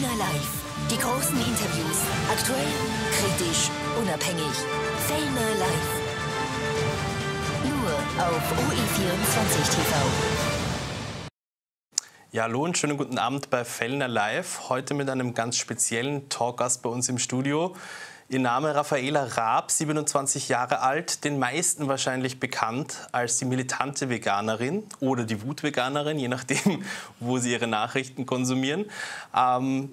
Fellner Live. Die großen Interviews. Aktuell, kritisch, unabhängig. Fellner Live. Nur auf OE24 TV. Ja, hallo und schönen guten Abend bei Fellner Live. Heute mit einem ganz speziellen Talkgast bei uns im Studio. Ihr Name Raffaela Raab, 27 Jahre alt, den meisten wahrscheinlich bekannt als die militante Veganerin oder die Wutveganerin, je nachdem, wo Sie Ihre Nachrichten konsumieren.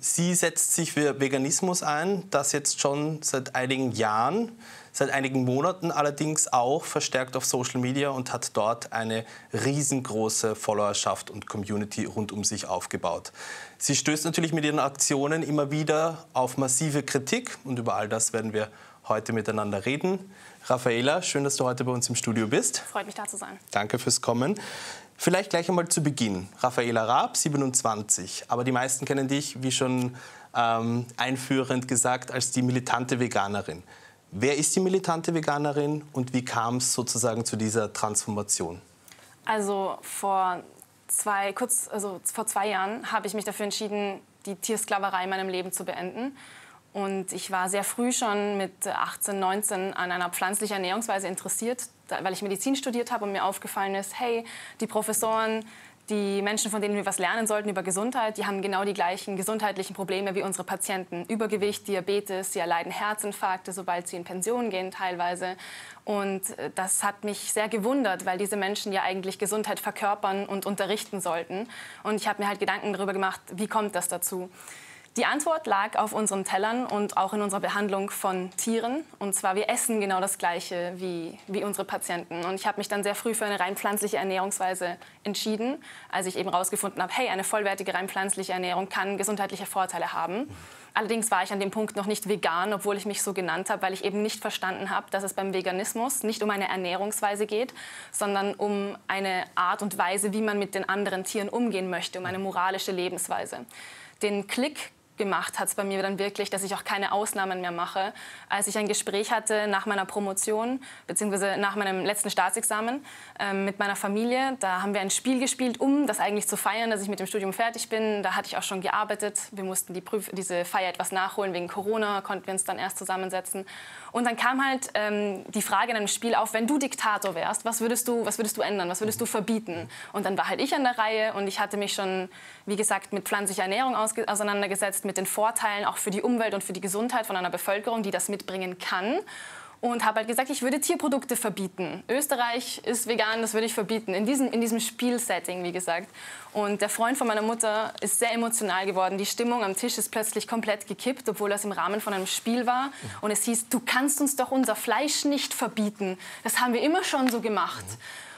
Sie setzt sich für Veganismus ein, das jetzt schon seit einigen Jahren, seit einigen Monaten allerdings auch verstärkt auf Social Media und hat dort eine riesengroße Followerschaft und Community rund um sich aufgebaut. Sie stößt natürlich mit ihren Aktionen immer wieder auf massive Kritik und über all das werden wir heute miteinander reden. Raffaela, schön, dass du heute bei uns im Studio bist. Freut mich, da zu sein. Danke fürs Kommen. Vielleicht gleich einmal zu Beginn. Raffaela Raab, 27, aber die meisten kennen dich, wie schon einführend gesagt, als die militante Veganerin. Wer ist die militante Veganerin und wie kam es sozusagen zu dieser Transformation? Also vor zwei Jahren habe ich mich dafür entschieden, die Tiersklaverei in meinem Leben zu beenden. Und ich war sehr früh schon mit 18, 19 an einer pflanzlichen Ernährungsweise interessiert, weil ich Medizin studiert habe und mir aufgefallen ist, hey, die Professoren, die Menschen, von denen wir was lernen sollten über Gesundheit, die haben genau die gleichen gesundheitlichen Probleme wie unsere Patienten. Übergewicht, Diabetes, sie erleiden Herzinfarkte, sobald sie in Pension gehen teilweise. Und das hat mich sehr gewundert, weil diese Menschen ja eigentlich Gesundheit verkörpern und unterrichten sollten. Und ich habe mir halt Gedanken darüber gemacht, wie kommt das dazu? Die Antwort lag auf unseren Tellern und auch in unserer Behandlung von Tieren. Und zwar, wir essen genau das Gleiche wie unsere Patienten. Und ich habe mich dann sehr früh für eine rein pflanzliche Ernährungsweise entschieden, als ich eben herausgefunden habe, hey, eine vollwertige rein pflanzliche Ernährung kann gesundheitliche Vorteile haben. Allerdings war ich an dem Punkt noch nicht vegan, obwohl ich mich so genannt habe, weil ich eben nicht verstanden habe, dass es beim Veganismus nicht um eine Ernährungsweise geht, sondern um eine Art und Weise, wie man mit den anderen Tieren umgehen möchte, um eine moralische Lebensweise. Den Klick gemacht hat es bei mir dann wirklich, dass ich auch keine Ausnahmen mehr mache. Als ich ein Gespräch hatte nach meiner Promotion bzw. nach meinem letzten Staatsexamen mit meiner Familie, da haben wir ein Spiel gespielt, um das eigentlich zu feiern, dass ich mit dem Studium fertig bin. Da hatte ich auch schon gearbeitet. Wir mussten diese Feier etwas nachholen. Wegen Corona konnten wir uns dann erst zusammensetzen. Und dann kam halt die Frage in einem Spiel auf, wenn du Diktator wärst, was würdest du ändern, was würdest du verbieten? Und dann war halt ich an der Reihe und ich hatte mich schon, wie gesagt, mit pflanzlicher Ernährung auseinandergesetzt, mit den Vorteilen auch für die Umwelt und für die Gesundheit von einer Bevölkerung, die das mitbringen kann. Und habe halt gesagt, ich würde Tierprodukte verbieten. Österreich ist vegan, das würde ich verbieten. In diesem Spielsetting, wie gesagt. Und der Freund von meiner Mutter ist sehr emotional geworden. Die Stimmung am Tisch ist plötzlich komplett gekippt, obwohl das im Rahmen von einem Spiel war. Und es hieß, du kannst uns doch unser Fleisch nicht verbieten. Das haben wir immer schon so gemacht.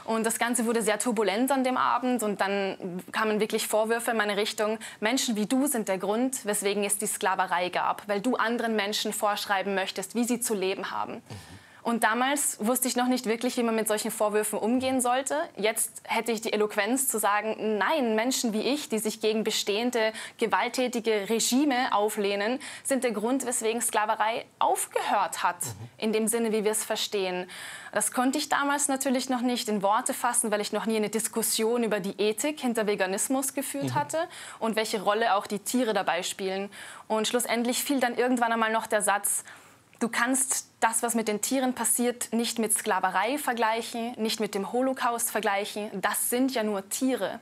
Und das Ganze wurde sehr turbulent an dem Abend und dann kamen wirklich Vorwürfe in meine Richtung. Menschen wie du sind der Grund, weswegen es die Sklaverei gab, weil du anderen Menschen vorschreiben möchtest, wie sie zu leben haben. Und damals wusste ich noch nicht wirklich, wie man mit solchen Vorwürfen umgehen sollte. Jetzt hätte ich die Eloquenz zu sagen, nein, Menschen wie ich, die sich gegen bestehende gewalttätige Regime auflehnen, sind der Grund, weswegen Sklaverei aufgehört hat, in dem Sinne, wie wir es verstehen. Das konnte ich damals natürlich noch nicht in Worte fassen, weil ich noch nie eine Diskussion über die Ethik hinter Veganismus geführt hatte und welche Rolle auch die Tiere dabei spielen. Und schlussendlich fiel dann irgendwann einmal noch der Satz, du kannst das, was mit den Tieren passiert, nicht mit Sklaverei vergleichen, nicht mit dem Holocaust vergleichen. Das sind ja nur Tiere.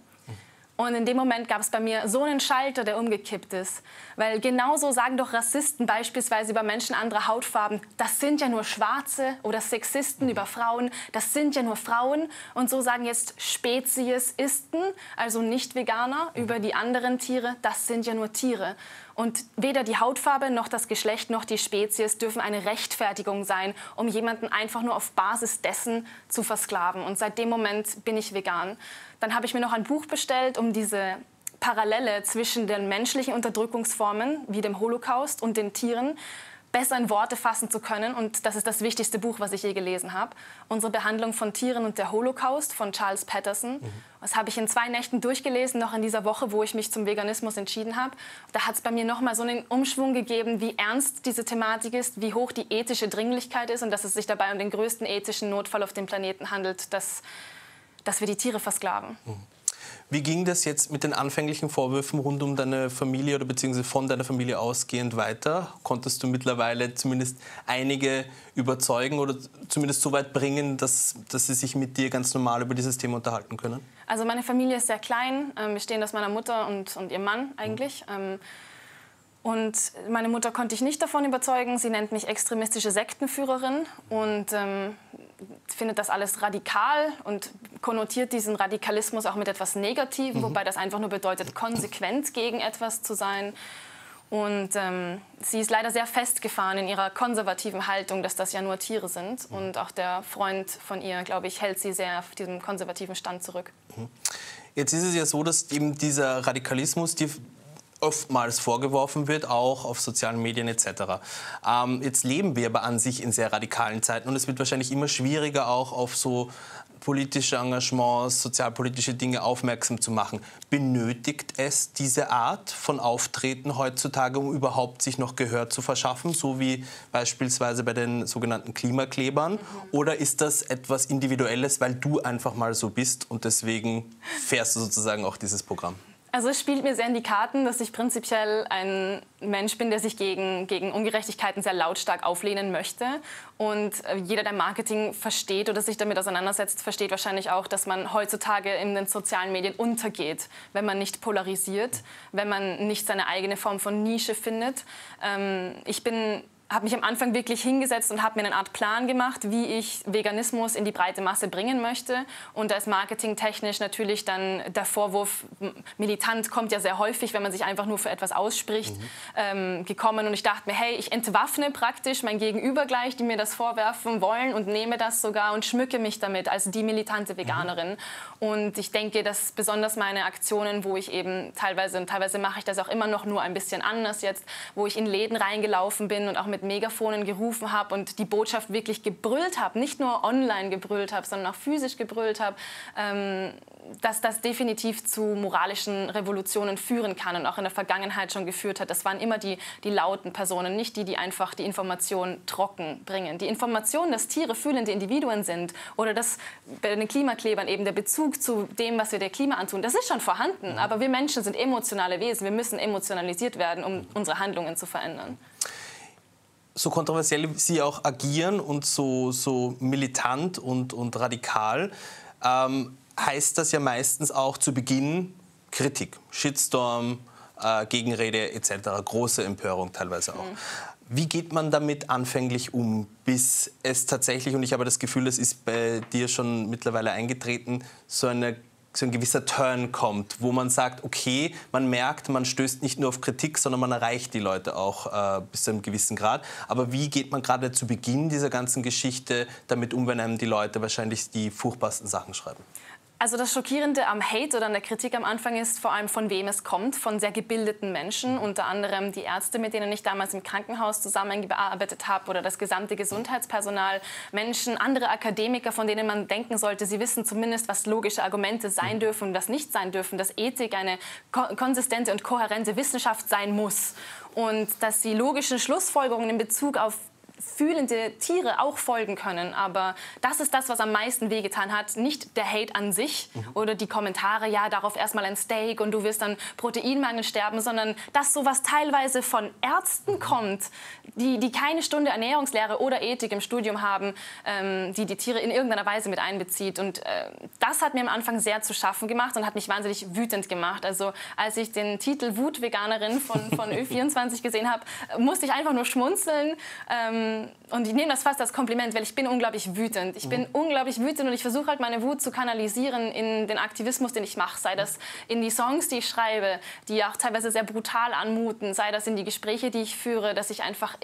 Und in dem Moment gab es bei mir so einen Schalter, der umgekippt ist. Weil genauso sagen doch Rassisten beispielsweise über Menschen anderer Hautfarben, das sind ja nur Schwarze, oder Sexisten über Frauen, das sind ja nur Frauen. Und so sagen jetzt Speziesisten, also Nicht-Veganer, über die anderen Tiere, das sind ja nur Tiere. Und weder die Hautfarbe noch das Geschlecht noch die Spezies dürfen eine Rechtfertigung sein, um jemanden einfach nur auf Basis dessen zu versklaven. Und seit dem Moment bin ich vegan. Dann habe ich mir noch ein Buch bestellt, um diese Parallele zwischen den menschlichen Unterdrückungsformen wie dem Holocaust und den Tieren besser in Worte fassen zu können. Und das ist das wichtigste Buch, was ich je gelesen habe. Unsere Behandlung von Tieren und der Holocaust von Charles Patterson. Das habe ich in 2 Nächten durchgelesen, noch in dieser Woche, wo ich mich zum Veganismus entschieden habe. Da hat es bei mir noch mal so einen Umschwung gegeben, wie ernst diese Thematik ist, wie hoch die ethische Dringlichkeit ist und dass es sich dabei um den größten ethischen Notfall auf dem Planeten handelt, dass wir die Tiere versklaven. Wie ging das jetzt mit den anfänglichen Vorwürfen rund um deine Familie oder beziehungsweise von deiner Familie ausgehend weiter? Konntest du mittlerweile zumindest einige überzeugen oder zumindest so weit bringen, dass sie sich mit dir ganz normal über dieses Thema unterhalten können? Also meine Familie ist sehr klein, bestehend aus meiner Mutter und ihrem Mann eigentlich. Und meine Mutter konnte ich nicht davon überzeugen. Sie nennt mich extremistische Sektenführerin und findet das alles radikal und konnotiert diesen Radikalismus auch mit etwas Negativem, wobei das einfach nur bedeutet, konsequent gegen etwas zu sein. Und sie ist leider sehr festgefahren in ihrer konservativen Haltung, dass das ja nur Tiere sind. Und auch der Freund von ihr, glaube ich, hält sie sehr auf diesem konservativen Stand zurück. Jetzt ist es ja so, dass eben dieser Radikalismus, die oftmals vorgeworfen wird, auch auf sozialen Medien etc. Jetzt leben wir aber an sich in sehr radikalen Zeiten und es wird wahrscheinlich immer schwieriger, auch auf so politische Engagements, sozialpolitische Dinge aufmerksam zu machen. Benötigt es diese Art von Auftreten heutzutage, um überhaupt sich noch Gehör zu verschaffen, so wie beispielsweise bei den sogenannten Klimaklebern? Oder ist das etwas Individuelles, weil du einfach mal so bist und deswegen fährst du sozusagen auch dieses Programm? Also es spielt mir sehr in die Karten, dass ich prinzipiell ein Mensch bin, der sich gegen Ungerechtigkeiten sehr lautstark auflehnen möchte. Und jeder, der Marketing versteht oder sich damit auseinandersetzt, versteht wahrscheinlich auch, dass man heutzutage in den sozialen Medien untergeht, wenn man nicht polarisiert, wenn man nicht seine eigene Form von Nische findet. Ich habe mich am Anfang wirklich hingesetzt und habe mir eine Art Plan gemacht, wie ich Veganismus in die breite Masse bringen möchte. Und da ist marketingtechnisch natürlich dann der Vorwurf, militant kommt ja sehr häufig, wenn man sich einfach nur für etwas ausspricht, gekommen. Und ich dachte mir, hey, ich entwaffne praktisch mein Gegenüber gleich, die mir das vorwerfen wollen, und nehme das sogar und schmücke mich damit als die militante Veganerin. Und ich denke, dass besonders meine Aktionen, wo ich eben teilweise mache ich das auch immer noch nur ein bisschen anders jetzt, wo ich in Läden reingelaufen bin und auch mit Megafonen gerufen habe und die Botschaft wirklich gebrüllt habe, nicht nur online gebrüllt habe, sondern auch physisch gebrüllt habe, dass das definitiv zu moralischen Revolutionen führen kann und auch in der Vergangenheit schon geführt hat. Das waren immer die lauten Personen, nicht die einfach die Information trocken bringen. Die Information, dass Tiere fühlende Individuen sind oder dass bei den Klimaklebern eben der Bezug zu dem, was wir der Klima antun, das ist schon vorhanden. Aber wir Menschen sind emotionale Wesen. Wir müssen emotionalisiert werden, um unsere Handlungen zu verändern. So kontroversiell sie auch agieren und so militant und radikal, heißt das ja meistens auch zu Beginn Kritik, Shitstorm, Gegenrede etc., große Empörung teilweise auch. Wie geht man damit anfänglich um, bis es tatsächlich, und ich habe das Gefühl, das ist bei dir schon mittlerweile eingetreten, so ein gewisser Turn kommt, wo man sagt, okay, man merkt, man stößt nicht nur auf Kritik, sondern man erreicht die Leute auch bis zu einem gewissen Grad. Aber wie geht man gerade zu Beginn dieser ganzen Geschichte damit um, wenn einem die Leute wahrscheinlich die furchtbarsten Sachen schreiben? Also das Schockierende am Hate oder an der Kritik am Anfang ist vor allem, von wem es kommt, von sehr gebildeten Menschen, unter anderem die Ärzte, mit denen ich damals im Krankenhaus zusammengearbeitet habe, oder das gesamte Gesundheitspersonal, Menschen, andere Akademiker, von denen man denken sollte, sie wissen zumindest, was logische Argumente sein dürfen und was nicht sein dürfen, dass Ethik eine konsistente und kohärente Wissenschaft sein muss und dass die logischen Schlussfolgerungen in Bezug auf fühlende Tiere auch folgen können. Aber das ist das, was am meisten wehgetan hat. Nicht der Hate an sich oder die Kommentare, ja, darauf erstmal ein Steak und du wirst an Proteinmangel sterben, sondern dass sowas teilweise von Ärzten kommt, die keine Stunde Ernährungslehre oder Ethik im Studium haben, die Tiere in irgendeiner Weise mit einbezieht. Und das hat mir am Anfang sehr zu schaffen gemacht und hat mich wahnsinnig wütend gemacht. Also als ich den Titel Wutveganerin von Ö24 gesehen habe, musste ich einfach nur schmunzeln. Und ich nehme das fast als Kompliment, weil ich bin unglaublich wütend. Ich bin unglaublich wütend und ich versuche halt meine Wut zu kanalisieren in den Aktivismus, den ich mache. Sei das in die Songs, die ich schreibe, die auch teilweise sehr brutal anmuten. Sei das in die Gespräche, die ich führe, dass ich einfach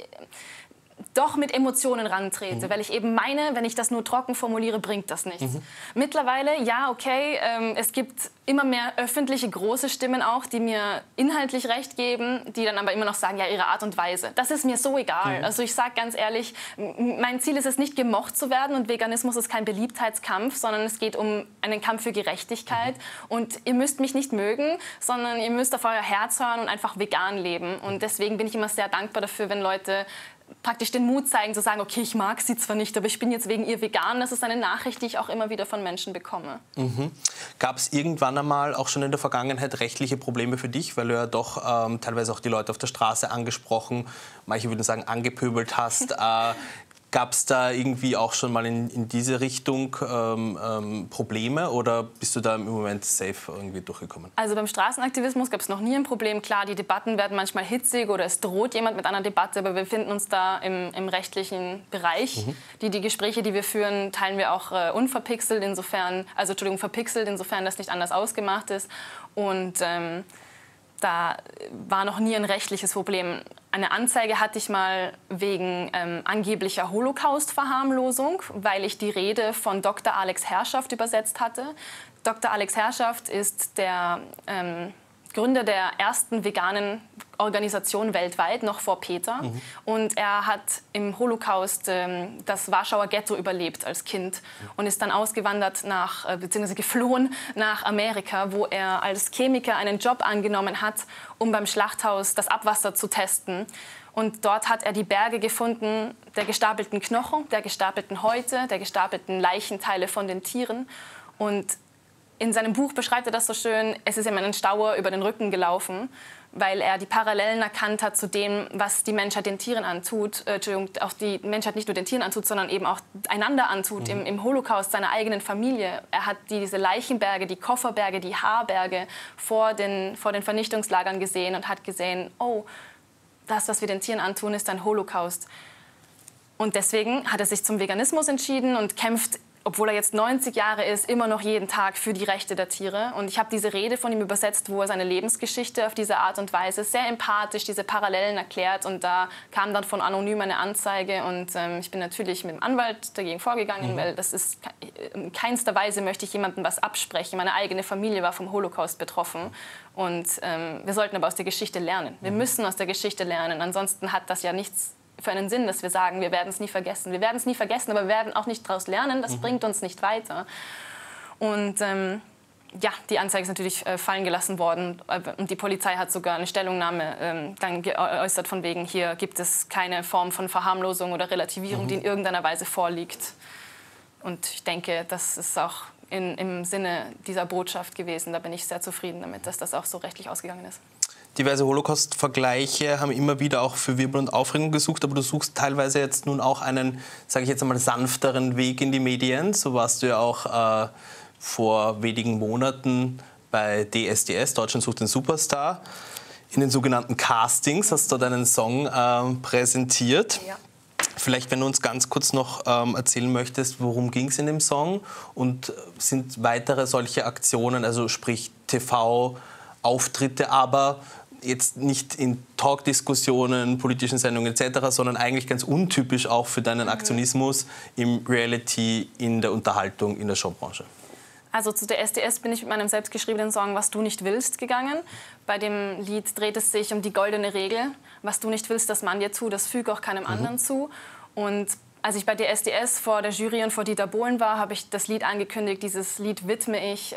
doch mit Emotionen rantrete, weil ich eben meine, wenn ich das nur trocken formuliere, bringt das nichts. Mittlerweile, ja, okay, es gibt immer mehr öffentliche große Stimmen auch, die mir inhaltlich recht geben, die dann aber immer noch sagen, ja, ihre Art und Weise. Das ist mir so egal. Also ich sage ganz ehrlich, mein Ziel ist es nicht, gemocht zu werden, und Veganismus ist kein Beliebtheitskampf, sondern es geht um einen Kampf für Gerechtigkeit. Und ihr müsst mich nicht mögen, sondern ihr müsst auf euer Herz hören und einfach vegan leben. Und deswegen bin ich immer sehr dankbar dafür, wenn Leute praktisch den Mut zeigen, zu sagen, okay, ich mag sie zwar nicht, aber ich bin jetzt wegen ihr vegan. Das ist eine Nachricht, die ich auch immer wieder von Menschen bekomme. Mhm. Gab es irgendwann einmal auch schon in der Vergangenheit rechtliche Probleme für dich, weil du ja doch teilweise auch die Leute auf der Straße angesprochen, manche würden sagen angepöbelt hast. Gab es da irgendwie auch schon mal in diese Richtung Probleme oder bist du da im Moment safe irgendwie durchgekommen? Also beim Straßenaktivismus gab es noch nie ein Problem. Klar, die Debatten werden manchmal hitzig oder es droht jemand mit einer Debatte, aber wir finden uns da im rechtlichen Bereich. Mhm. Die Gespräche, die wir führen, teilen wir auch unverpixelt, insofern, also Entschuldigung, verpixelt, insofern das nicht anders ausgemacht ist. Und da war noch nie ein rechtliches Problem. Eine Anzeige hatte ich mal wegen angeblicher Holocaust-Verharmlosung, weil ich die Rede von Dr. Alex Herrschaft übersetzt hatte. Dr. Alex Herrschaft ist der Gründer der ersten veganen Organisation weltweit, noch vor Peter. Mhm. Und er hat im Holocaust das Warschauer Ghetto überlebt als Kind und ist dann ausgewandert bzw. geflohen nach Amerika, wo er als Chemiker einen Job angenommen hat, um beim Schlachthaus das Abwasser zu testen. Und dort hat er die Berge gefunden, der gestapelten Knochen, der gestapelten Häute, der gestapelten Leichenteile von den Tieren. Und in seinem Buch beschreibt er das so schön, es ist ihm ein Stauer über den Rücken gelaufen, weil er die Parallelen erkannt hat zu dem, was die Menschheit den Tieren antut. Entschuldigung, auch die Menschheit nicht nur den Tieren antut, sondern eben auch einander antut, mhm. im Holocaust seiner eigenen Familie. Er hat diese Leichenberge, die Kofferberge, die Haarberge vor den Vernichtungslagern gesehen und hat gesehen, oh, das, was wir den Tieren antun, ist ein Holocaust. Und deswegen hat er sich zum Veganismus entschieden und kämpft, obwohl er jetzt 90 Jahre ist, immer noch jeden Tag für die Rechte der Tiere. Und ich habe diese Rede von ihm übersetzt, wo er seine Lebensgeschichte auf diese Art und Weise sehr empathisch diese Parallelen erklärt. Und da kam dann von anonym eine Anzeige. Und ich bin natürlich mit dem Anwalt dagegen vorgegangen, mhm. weil das ist, in keinster Weise möchte ich jemandem was absprechen. Meine eigene Familie war vom Holocaust betroffen. Und wir sollten aber aus der Geschichte lernen. Wir müssen aus der Geschichte lernen. Ansonsten hat das ja nichts für einen Sinn, dass wir sagen, wir werden es nie vergessen. Wir werden es nie vergessen, aber wir werden auch nicht daraus lernen. Das mhm. bringt uns nicht weiter. Und ja, die Anzeige ist natürlich fallen gelassen worden. Und die Polizei hat sogar eine Stellungnahme dann geäußert von wegen, hier gibt es keine Form von Verharmlosung oder Relativierung, mhm. die in irgendeiner Weise vorliegt. Und ich denke, das ist auch im Sinne dieser Botschaft gewesen. Da bin ich sehr zufrieden damit, dass das auch so rechtlich ausgegangen ist. Diverse Holocaust-Vergleiche haben immer wieder auch für Wirbel und Aufregung gesucht, aber du suchst teilweise jetzt nun auch einen, sage ich jetzt einmal, sanfteren Weg in die Medien. So warst du ja auch vor wenigen Monaten bei DSDS, Deutschland sucht den Superstar. In den sogenannten Castings hast du deinen Song präsentiert. Ja. Vielleicht, wenn du uns ganz kurz noch erzählen möchtest, worum ging es in dem Song und sind weitere solche Aktionen, also sprich TV-Auftritte, aber jetzt nicht in Talkdiskussionen, politischen Sendungen etc., sondern eigentlich ganz untypisch auch für deinen Aktionismus im Reality, in der Unterhaltung, in der Showbranche. Also zu der SDS bin ich mit meinem selbstgeschriebenen Song "Was du nicht willst" gegangen. Bei dem Lied dreht es sich um die goldene Regel. Was du nicht willst, das man dir zu, das füge auch keinem anderen zu. Und als ich bei DSDS vor der Jury und vor Dieter Bohlen war, habe ich das Lied angekündigt. Dieses Lied widme ich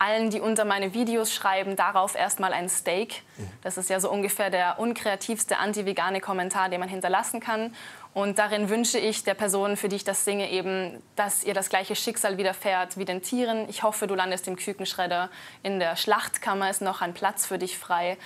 allen, die unter meine Videos schreiben, darauf erstmal ein Steak. Das ist ja so ungefähr der unkreativste anti-vegane Kommentar, den man hinterlassen kann. Und darin wünsche ich der Person, für die ich das singe, eben, dass ihr das gleiche Schicksal widerfährt wie den Tieren. Ich hoffe, du landest im Kükenschredder. In der Schlachtkammer ist noch ein Platz für dich frei.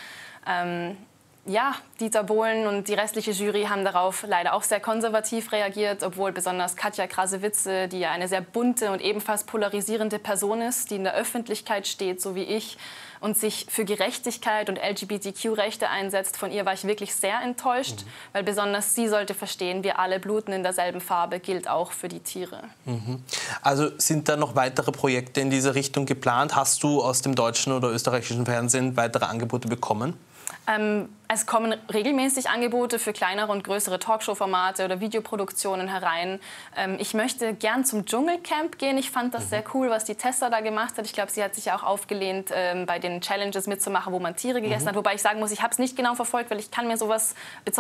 Ja, Dieter Bohlen und die restliche Jury haben darauf leider auch sehr konservativ reagiert, obwohl besonders Katja Krasewitz, die ja eine sehr bunte und ebenfalls polarisierende Person ist, die in der Öffentlichkeit steht, so wie ich, und sich für Gerechtigkeit und LGBTQ-Rechte einsetzt, von ihr war ich wirklich sehr enttäuscht, mhm. weil besonders sie sollte verstehen, wir alle bluten in derselben Farbe, gilt auch für die Tiere. Mhm. Also sind da noch weitere Projekte in diese Richtung geplant? Hast du aus dem deutschen oder österreichischen Fernsehen weitere Angebote bekommen? Es kommen regelmäßig Angebote für kleinere und größere Talkshow-Formate oder Videoproduktionen herein. Ich möchte gern zum Dschungelcamp gehen. Ich fand das sehr cool, was die Tessa da gemacht hat. Ich glaube, sie hat sich ja auch aufgelehnt, bei den Challenges mitzumachen, wo man Tiere gegessen hat. Wobei ich sagen muss, ich habe es nicht genau verfolgt, weil ich kann mir sowas nicht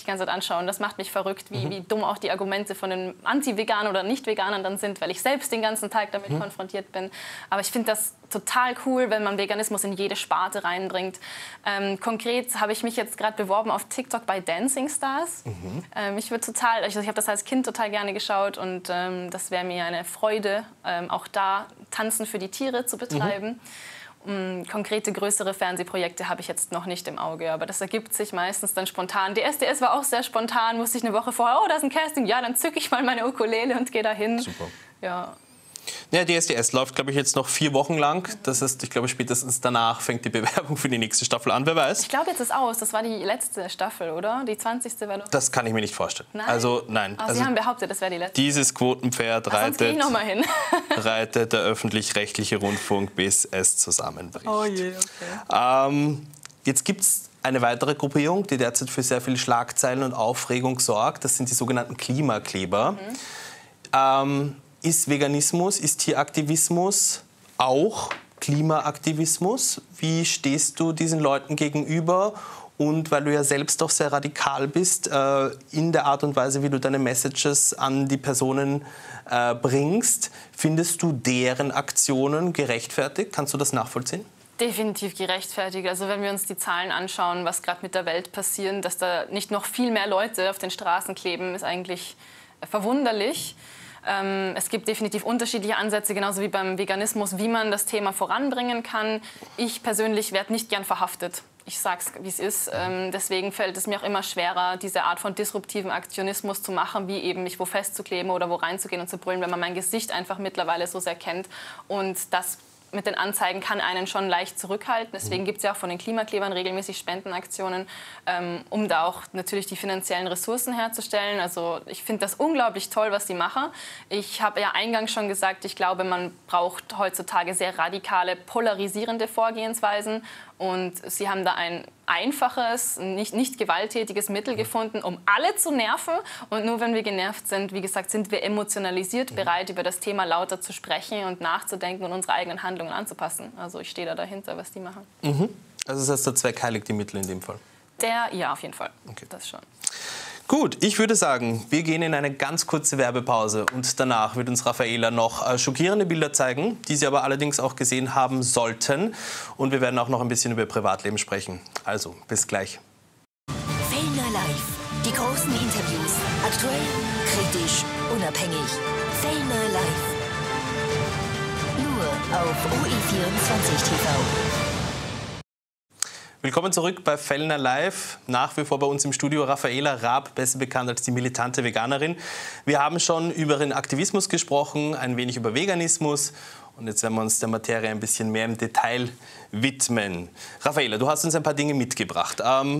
die ganze Zeit anschauen. Das macht mich verrückt, wie dumm auch die Argumente von den Anti-Veganern oder Nicht-Veganern dann sind, weil ich selbst den ganzen Tag damit konfrontiert bin. Aber ich finde das total cool, wenn man Veganismus in jede Sparte reinbringt. Konkret habe ich mich jetzt gerade beworben auf TikTok bei Dancing Stars. Mhm. Ich habe das als Kind total gerne geschaut und das wäre mir eine Freude, auch da Tanzen für die Tiere zu betreiben. Mhm. Konkrete größere Fernsehprojekte habe ich jetzt noch nicht im Auge, aber das ergibt sich meistens dann spontan. DSDS war auch sehr spontan, musste ich eine Woche vorher, oh, da ist ein Casting, ja, dann zücke ich mal meine Ukulele und gehe dahin. Super. Ja. Ja, DSDS läuft, glaube ich, jetzt noch 4 Wochen lang. Das heißt, ich glaube, spätestens danach fängt die Bewerbung für die nächste Staffel an. Wer weiß? Ich glaube, jetzt ist aus. Das war die letzte Staffel, oder? Die 20. war doch... Das kann ich mir nicht vorstellen. Nein? Also, nein. Aber also, Sie haben behauptet, das wäre die letzte. Dieses Quotenpferd reitet der öffentlich-rechtliche Rundfunk, bis es zusammenbricht. Oh je, okay. Jetzt gibt es eine weitere Gruppierung, die derzeit für sehr viele Schlagzeilen und Aufregung sorgt. Das sind die sogenannten Klimakleber. Mhm. Ist Veganismus, ist Tieraktivismus auch Klimaaktivismus? Wie stehst du diesen Leuten gegenüber? Und weil du ja selbst doch sehr radikal bist, in der Art und Weise, wie du deine Messages an die Personen bringst, findest du deren Aktionen gerechtfertigt? Kannst du das nachvollziehen? Definitiv gerechtfertigt. Also wenn wir uns die Zahlen anschauen, was gerade mit der Welt passiert, dass da nicht noch viel mehr Leute auf den Straßen kleben, ist eigentlich verwunderlich. Es gibt definitiv unterschiedliche Ansätze, genauso wie beim Veganismus, wie man das Thema voranbringen kann. Ich persönlich werde nicht gern verhaftet. Ich sage es, wie es ist. Deswegen fällt es mir auch immer schwerer, diese Art von disruptiven Aktionismus zu machen, wie eben mich wo festzukleben oder wo reinzugehen und zu brüllen, wenn man mein Gesicht einfach mittlerweile so sehr kennt. Und das mit den Anzeigen kann einen schon leicht zurückhalten. Deswegen gibt es ja auch von den Klimaklebern regelmäßig Spendenaktionen, um da auch natürlich die finanziellen Ressourcen herzustellen. Also ich finde das unglaublich toll, was die machen. Ich habe ja eingangs schon gesagt, ich glaube, man braucht heutzutage sehr radikale, polarisierende Vorgehensweisen. Und sie haben da ein einfaches, nicht gewalttätiges Mittel gefunden, um alle zu nerven. Und nur wenn wir genervt sind, wie gesagt, sind wir emotionalisiert bereit, über das Thema lauter zu sprechen und nachzudenken und unsere eigenen Handlungen anzupassen. Also ich stehe da dahinter, was die machen. Mhm. Also das heißt, der Zweck heiligt die Mittel in dem Fall? Ja, auf jeden Fall. Okay. Das schon. Gut, ich würde sagen, wir gehen in eine ganz kurze Werbepause und danach wird uns Raffaela noch schockierende Bilder zeigen, die Sie aber allerdings auch gesehen haben sollten. Und wir werden auch noch ein bisschen über Privatleben sprechen. Also, bis gleich. Fellner Live. Die großen Interviews. Aktuell, kritisch, unabhängig. Fellner Live. Nur auf OE24 TV. Willkommen zurück bei Fellner Live. Nach wie vor bei uns im Studio Raffaela Raab, besser bekannt als die militante Veganerin. Wir haben schon über den Aktivismus gesprochen, ein wenig über Veganismus. Und jetzt werden wir uns der Materie ein bisschen mehr im Detail widmen. Raffaela, du hast uns ein paar Dinge mitgebracht.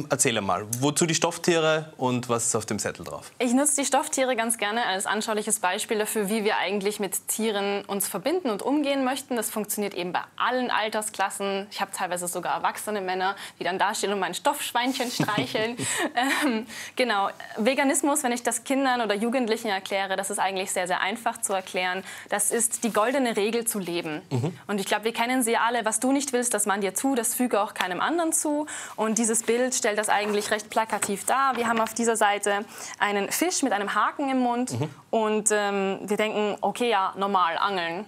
Erzähl mal, wozu die Stofftiere und was ist auf dem Zettel drauf? Ich nutze die Stofftiere ganz gerne als anschauliches Beispiel dafür, wie wir eigentlich mit Tieren uns verbinden und umgehen möchten. Das funktioniert eben bei allen Altersklassen. Ich habe teilweise sogar erwachsene Männer, die dann dastehen und mein Stoffschweinchen streicheln. Genau, Veganismus, wenn ich das Kindern oder Jugendlichen erkläre, das ist eigentlich sehr, sehr einfach zu erklären. Das ist die goldene Regel zu leben. Mhm. Und ich glaube, wir kennen sie alle. Was du nicht willst, das man dir zu, das füge auch keinem anderen zu. Und dieses Bild stellt das eigentlich recht plakativ dar. Wir haben auf dieser Seite einen Fisch mit einem Haken im Mund. Mhm. Und wir denken, okay, ja, normal, angeln.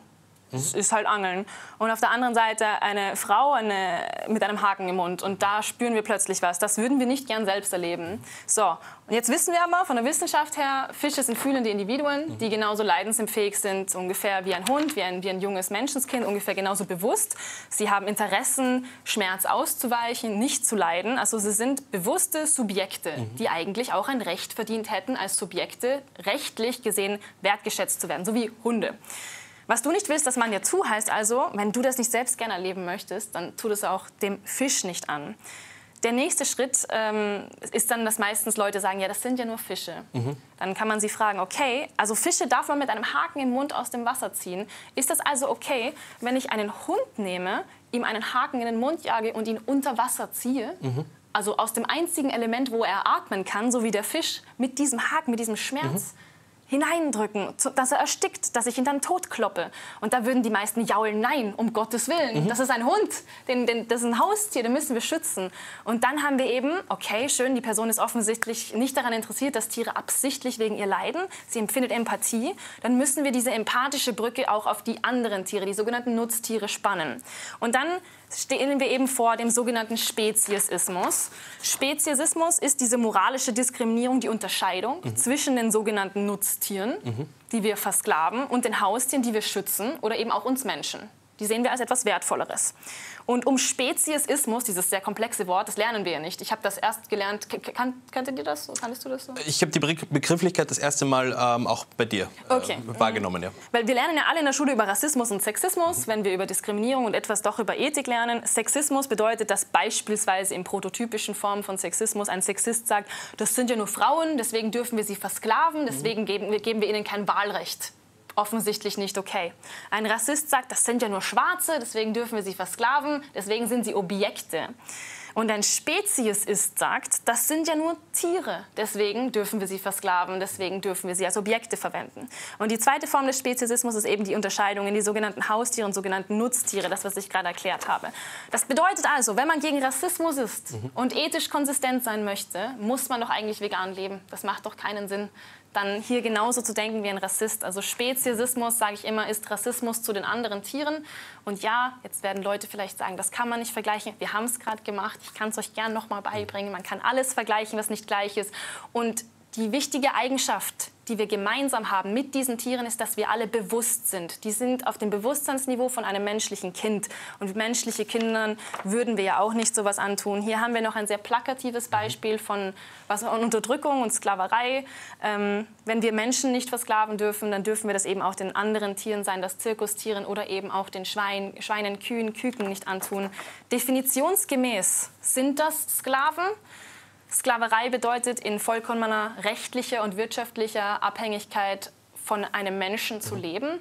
Das ist halt Angeln. Und auf der anderen Seite eine Frau mit einem Haken im Mund. Und da spüren wir plötzlich was. Das würden wir nicht gern selbst erleben. So, und jetzt wissen wir aber von der Wissenschaft her, Fische sind fühlende Individuen, die genauso leidensfähig sind, ungefähr wie ein Hund, wie ein junges Menschenskind, ungefähr genauso bewusst. Sie haben Interessen, Schmerz auszuweichen, nicht zu leiden. Also sie sind bewusste Subjekte, die eigentlich auch ein Recht verdient hätten, als Subjekte rechtlich gesehen wertgeschätzt zu werden, so wie Hunde. Was du nicht willst, dass man dir zu heißt, also, wenn du das nicht selbst gerne erleben möchtest, dann tu das auch dem Fisch nicht an. Der nächste Schritt ist dann, dass meistens Leute sagen, ja, das sind ja nur Fische. Mhm. Dann kann man sie fragen, okay, also Fische darf man mit einem Haken im Mund aus dem Wasser ziehen. Ist das also okay, wenn ich einen Hund nehme, ihm einen Haken in den Mund jage und ihn unter Wasser ziehe? Mhm. Also aus dem einzigen Element, wo er atmen kann, so wie der Fisch, mit diesem Haken, mit diesem Schmerz. Mhm. hineindrücken, dass er erstickt, dass ich ihn dann totkloppe. Und da würden die meisten jaulen, nein, um Gottes Willen, das ist ein Hund, das ist ein Haustier, den müssen wir schützen. Und dann haben wir eben, okay, schön, die Person ist offensichtlich nicht daran interessiert, dass Tiere absichtlich wegen ihr leiden, sie empfindet Empathie, dann müssen wir diese empathische Brücke auch auf die anderen Tiere, die sogenannten Nutztiere, spannen. Und dann stehen wir eben vor dem sogenannten Speziesismus. Speziesismus ist diese moralische Diskriminierung, die Unterscheidung zwischen den sogenannten Nutztieren, die wir versklaven, und den Haustieren, die wir schützen, oder eben auch uns Menschen. Die sehen wir als etwas Wertvolleres. Und um Speziesismus, dieses sehr komplexe Wort, das lernen wir ja nicht. Ich habe das erst gelernt. Kanntet ihr das? Kanntest du das so? Ich habe die Begrifflichkeit das erste Mal auch bei dir wahrgenommen. Ja. Weil wir lernen ja alle in der Schule über Rassismus und Sexismus, wenn wir über Diskriminierung und etwas doch über Ethik lernen. Sexismus bedeutet, dass beispielsweise in prototypischen Formen von Sexismus ein Sexist sagt, das sind ja nur Frauen, deswegen dürfen wir sie versklaven, deswegen geben wir ihnen kein Wahlrecht. Offensichtlich nicht okay. Ein Rassist sagt, das sind ja nur Schwarze, deswegen dürfen wir sie versklaven, deswegen sind sie Objekte. Und ein Speziesist sagt, das sind ja nur Tiere, deswegen dürfen wir sie versklaven, deswegen dürfen wir sie als Objekte verwenden. Und die zweite Form des Speziesismus ist eben die Unterscheidung in die sogenannten Haustiere und sogenannten Nutztiere, das, was ich gerade erklärt habe. Das bedeutet also, wenn man gegen Rassismus ist und ethisch konsistent sein möchte, muss man doch eigentlich vegan leben. Das macht doch keinen Sinn, dann hier genauso zu denken wie ein Rassist. Also Speziesismus, sage ich immer, ist Rassismus zu den anderen Tieren. Und ja, jetzt werden Leute vielleicht sagen, das kann man nicht vergleichen. Wir haben es gerade gemacht. Ich kann es euch gern nochmal beibringen. Man kann alles vergleichen, was nicht gleich ist. Und die wichtige Eigenschaft, die wir gemeinsam haben mit diesen Tieren, ist, dass wir alle bewusst sind. Die sind auf dem Bewusstseinsniveau von einem menschlichen Kind. Und menschliche Kindern würden wir ja auch nicht sowas antun. Hier haben wir noch ein sehr plakatives Beispiel von Unterdrückung und Sklaverei. Wenn wir Menschen nicht versklaven dürfen, dann dürfen wir das eben auch den anderen Tieren sein, das Zirkustieren oder eben auch den Schweinen, Kühen, Küken nicht antun. Definitionsgemäß sind das Sklaven. Sklaverei bedeutet, in vollkommener rechtlicher und wirtschaftlicher Abhängigkeit von einem Menschen zu leben.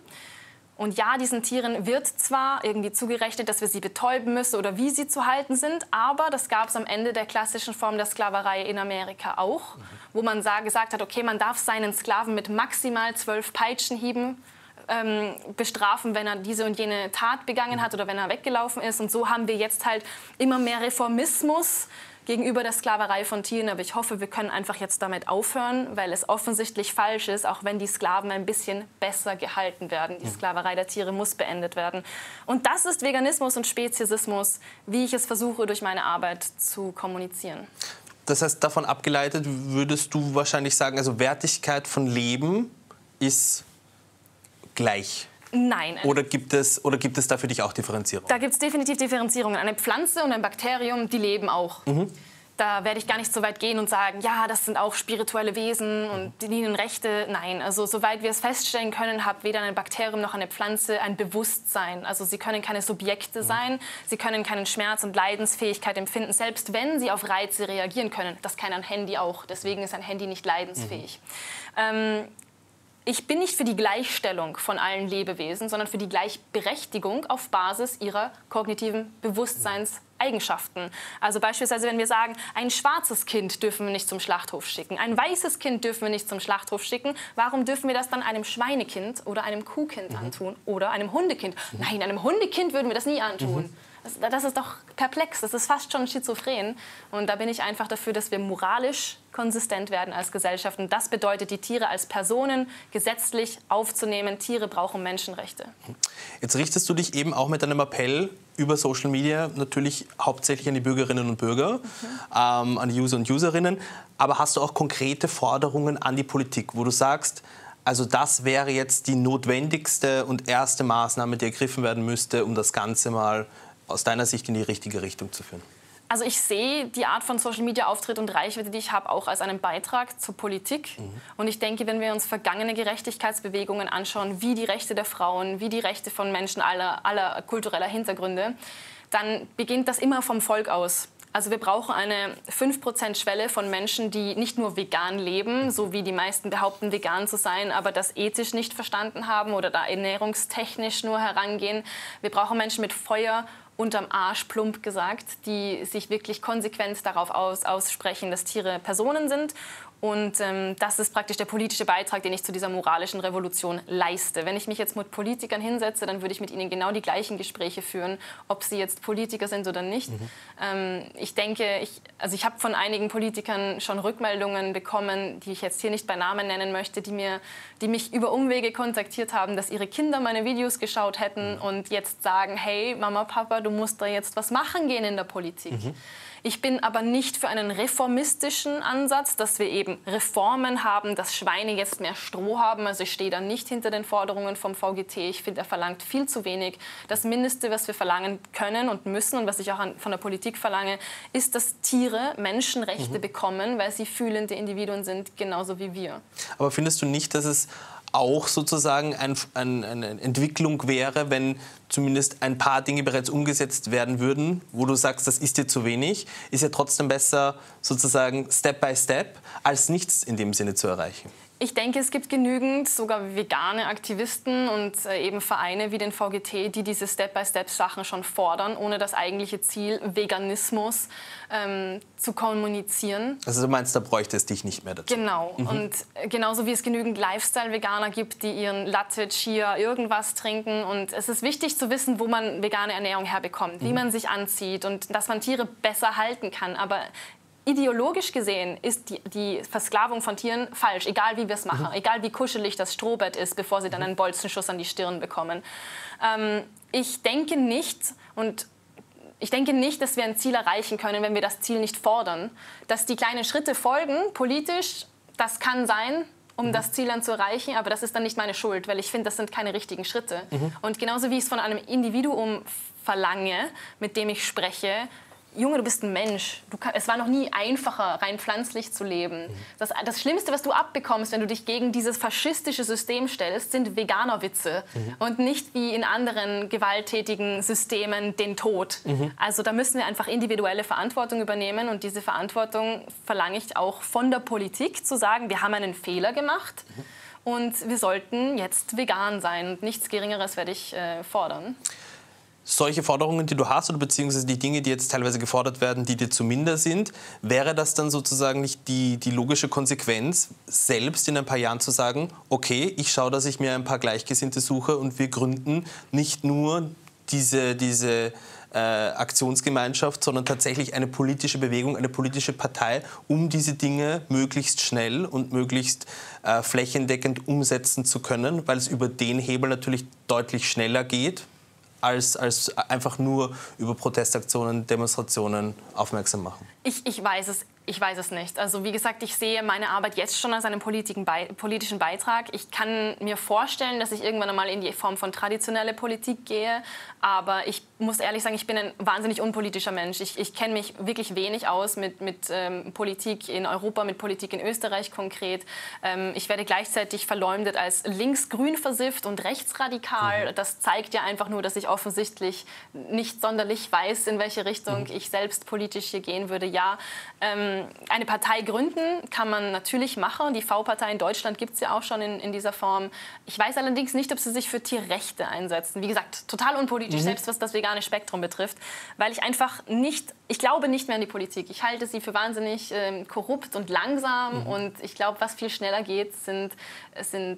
Und ja, diesen Tieren wird zwar irgendwie zugerechnet, dass wir sie betäuben müssen oder wie sie zu halten sind, aber das gab es am Ende der klassischen Form der Sklaverei in Amerika auch, wo man gesagt hat, okay, man darf seinen Sklaven mit maximal 12 Peitschenhieben bestrafen, wenn er diese und jene Tat begangen hat oder wenn er weggelaufen ist. Und so haben wir jetzt halt immer mehr Reformismus gegenüber der Sklaverei von Tieren, aber ich hoffe, wir können einfach jetzt damit aufhören, weil es offensichtlich falsch ist, auch wenn die Sklaven ein bisschen besser gehalten werden. Die Sklaverei der Tiere muss beendet werden. Und das ist Veganismus und Speziesismus, wie ich es versuche, durch meine Arbeit zu kommunizieren. Das heißt, davon abgeleitet würdest du wahrscheinlich sagen, also Wertigkeit von Leben ist gleich. Nein. Oder gibt es da für dich auch Differenzierungen? Da gibt es definitiv Differenzierungen. Eine Pflanze und ein Bakterium, die leben auch. Da werde ich gar nicht so weit gehen und sagen, ja, das sind auch spirituelle Wesen und die dienen Rechte. Nein, also soweit wir es feststellen können, hat weder ein Bakterium noch eine Pflanze ein Bewusstsein. Also sie können keine Subjekte sein, sie können keinen Schmerz und Leidensfähigkeit empfinden, selbst wenn sie auf Reize reagieren können. Das kann ein Handy auch, deswegen ist ein Handy nicht leidensfähig. Ich bin nicht für die Gleichstellung von allen Lebewesen, sondern für die Gleichberechtigung auf Basis ihrer kognitiven Bewusstseinseigenschaften. Also beispielsweise, wenn wir sagen, ein schwarzes Kind dürfen wir nicht zum Schlachthof schicken, ein weißes Kind dürfen wir nicht zum Schlachthof schicken, warum dürfen wir das dann einem Schweinekind oder einem Kuhkind antun oder einem Hundekind? Nein, einem Hundekind würden wir das nie antun. Das ist doch perplex, das ist fast schon schizophren. Und da bin ich einfach dafür, dass wir moralisch konsistent werden als Gesellschaft. Und das bedeutet, die Tiere als Personen gesetzlich aufzunehmen. Tiere brauchen Menschenrechte. Jetzt richtest du dich eben auch mit einem Appell über Social Media natürlich hauptsächlich an die Bürgerinnen und Bürger, an die User und Userinnen. Aber hast du auch konkrete Forderungen an die Politik, wo du sagst, also das wäre jetzt die notwendigste und erste Maßnahme, die ergriffen werden müsste, um das Ganze mal aus deiner Sicht in die richtige Richtung zu führen? Also ich sehe die Art von Social-Media-Auftritt und Reichweite, die ich habe, auch als einen Beitrag zur Politik. Und ich denke, wenn wir uns vergangene Gerechtigkeitsbewegungen anschauen, wie die Rechte der Frauen, wie die Rechte von Menschen aller kultureller Hintergründe, dann beginnt das immer vom Volk aus. Also wir brauchen eine 5%-Schwelle von Menschen, die nicht nur vegan leben, so wie die meisten behaupten, vegan zu sein, aber das ethisch nicht verstanden haben oder da ernährungstechnisch nur herangehen. Wir brauchen Menschen mit Feuer unterm Arsch, plump gesagt, die sich wirklich konsequent darauf aussprechen, dass Tiere Personen sind. Und das ist praktisch der politische Beitrag, den ich zu dieser moralischen Revolution leiste. Wenn ich mich jetzt mit Politikern hinsetze, dann würde ich mit ihnen genau die gleichen Gespräche führen, ob sie jetzt Politiker sind oder nicht. Mhm. Ich denke, ich habe von einigen Politikern schon Rückmeldungen bekommen, die ich jetzt hier nicht bei Namen nennen möchte, die mich über Umwege kontaktiert haben, dass ihre Kinder meine Videos geschaut hätten und jetzt sagen, hey Mama, Papa, du musst da jetzt was machen gehen in der Politik. Mhm. Ich bin aber nicht für einen reformistischen Ansatz, dass wir eben Reformen haben, dass Schweine jetzt mehr Stroh haben. Also ich stehe da nicht hinter den Forderungen vom VGT. Ich finde, er verlangt viel zu wenig. Das Mindeste, was wir verlangen können und müssen und was ich auch von der Politik verlange, ist, dass Tiere Menschenrechte bekommen, weil sie fühlende Individuen sind, genauso wie wir. Aber findest du nicht, dass es auch sozusagen eine Entwicklung wäre, wenn zumindest ein paar Dinge bereits umgesetzt werden würden, wo du sagst, das ist dir zu wenig, ist ja trotzdem besser, sozusagen Step by Step, als nichts in dem Sinne zu erreichen? Ich denke, es gibt genügend sogar vegane Aktivisten und eben Vereine wie den VGT, die diese Step-by-Step-Sachen schon fordern, ohne das eigentliche Ziel, Veganismus, zu kommunizieren. Also du meinst, da bräuchte es dich nicht mehr dazu? Genau. Mhm. Und genauso wie es genügend Lifestyle-Veganer gibt, die ihren Latte, Chia, irgendwas trinken. Und es ist wichtig zu wissen, wo man vegane Ernährung herbekommt, wie man sich anzieht und dass man Tiere besser halten kann. Aber ideologisch gesehen ist die Versklavung von Tieren falsch, egal wie wir es machen, egal wie kuschelig das Strohbett ist, bevor sie dann einen Bolzenschuss an die Stirn bekommen. Ich denke nicht, dass wir ein Ziel erreichen können, wenn wir das Ziel nicht fordern. Dass die kleinen Schritte folgen, politisch, das kann sein, um das Ziel dann zu erreichen, aber das ist dann nicht meine Schuld, weil ich finde, das sind keine richtigen Schritte. Und genauso wie ich es von einem Individuum verlange, mit dem ich spreche, Junge, du bist ein Mensch. Es war noch nie einfacher, rein pflanzlich zu leben. Das Schlimmste, was du abbekommst, wenn du dich gegen dieses faschistische System stellst, sind Veganerwitze und nicht wie in anderen gewalttätigen Systemen den Tod. Also da müssen wir einfach individuelle Verantwortung übernehmen und diese Verantwortung verlange ich auch von der Politik, zu sagen, wir haben einen Fehler gemacht. Und wir sollten jetzt vegan sein und nichts Geringeres werde ich fordern. Solche Forderungen, die du hast, oder beziehungsweise die Dinge, die jetzt teilweise gefordert werden, die dir zu minder sind, wäre das dann sozusagen nicht die logische Konsequenz, selbst in ein paar Jahren zu sagen, okay, ich schaue, dass ich mir ein paar Gleichgesinnte suche und wir gründen nicht nur diese Aktionsgemeinschaft, sondern tatsächlich eine politische Bewegung, eine politische Partei, um diese Dinge möglichst schnell und möglichst flächendeckend umsetzen zu können, weil es über den Hebel natürlich deutlich schneller geht, als einfach nur über Protestaktionen, Demonstrationen aufmerksam machen? Ich weiß es nicht. Also wie gesagt, ich sehe meine Arbeit jetzt schon als einen politischen Beitrag. Ich kann mir vorstellen, dass ich irgendwann einmal in die Form von traditionelle Politik gehe, aber ich muss ehrlich sagen, ich bin ein wahnsinnig unpolitischer Mensch. Ich kenne mich wirklich wenig aus mit Politik in Europa, mit Politik in Österreich konkret. Ich werde gleichzeitig verleumdet als linksgrün versifft und rechtsradikal. Das zeigt ja einfach nur, dass ich offensichtlich nicht sonderlich weiß, in welche Richtung ich selbst politisch hier gehen würde. Ja, eine Partei gründen kann man natürlich machen. Die V-Partei in Deutschland gibt es ja auch schon in dieser Form. Ich weiß allerdings nicht, ob sie sich für Tierrechte einsetzen. Wie gesagt, total unpolitisch, selbst was das vegane Spektrum betrifft, weil ich einfach nicht, ich glaube nicht mehr an die Politik. Ich halte sie für wahnsinnig korrupt und langsam und ich glaube, was viel schneller geht, sind